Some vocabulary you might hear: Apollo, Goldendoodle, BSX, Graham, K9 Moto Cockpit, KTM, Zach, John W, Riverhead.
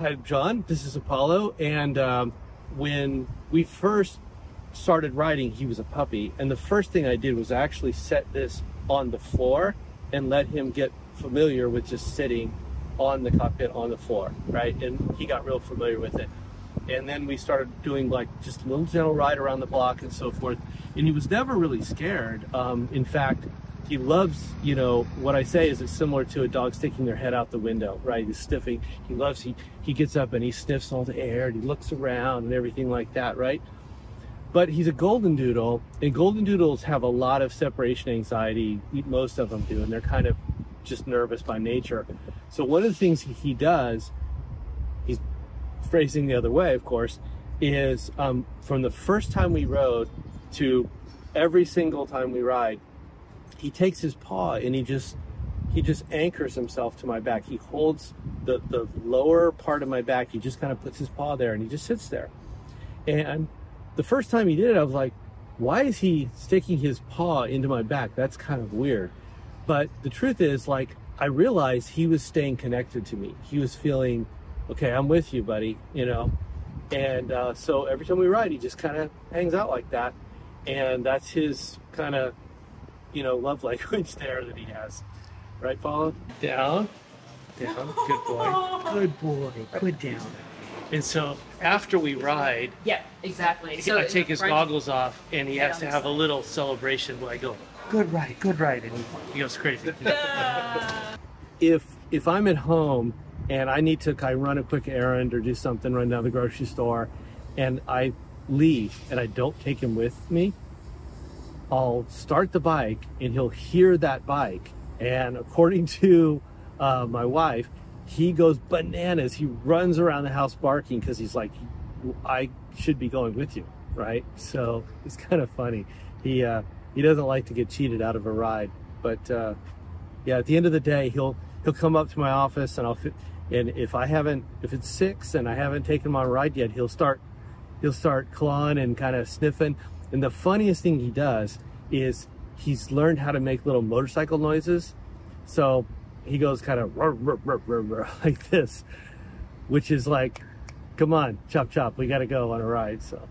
I'm John, this is Apollo, and when we first started riding, he was a puppy, and the first thing I did was actually set this on the floor and let him get familiar with just sitting on the cockpit on the floor, right? And he got real familiar with it. And then we started doing like just a little gentle ride around the block and so forth. And he was never really scared. In fact, he loves, you know, what I say is it's similar to a dog sticking their head out the window, right? He's sniffing. He loves, he gets up and he sniffs all the air and he looks around and everything like that, right? But he's a Goldendoodle, and Goldendoodles have a lot of separation anxiety. Most of them do, and they're kind of just nervous by nature. So one of the things he does, he's phrasing the other way, of course, is from the first time we rode to every single time we ride, he takes his paw and he just anchors himself to my back. He holds the lower part of my back. He just kind of puts his paw there and he just sits there. And the first time he did it, I was like, why is he sticking his paw into my back? That's kind of weird. But the truth is, like, I realized he was staying connected to me. He was feeling, okay, I'm with you, buddy, you know? And so every time we ride, he just kind of hangs out like that. And that's his kind of, you know, love language there that he has. Right, Paula? Down, down, good boy. Good boy, good down. And so after we ride, yeah, exactly. So I take his goggles off, and he has to have a little celebration where I go, good ride, and he goes crazy. Yeah. If I'm at home and I need to run a quick errand or do something, run down to the grocery store, and I leave and I don't take him with me, I'll start the bike and he'll hear that bike. And according to my wife, he goes bananas. He runs around the house barking because he's like, I should be going with you, right? So it's kind of funny. He doesn't like to get cheated out of a ride, but yeah, at the end of the day, he'll come up to my office, and if it's 6 and I haven't taken him on a ride yet, he'll start clawing and kind of sniffing. And the funniest thing he does is he's learned how to make little motorcycle noises. So he goes kind of rah, rah, rah, rah, rah, like this, which is like, come on, chop, chop, we got to go on a ride. So.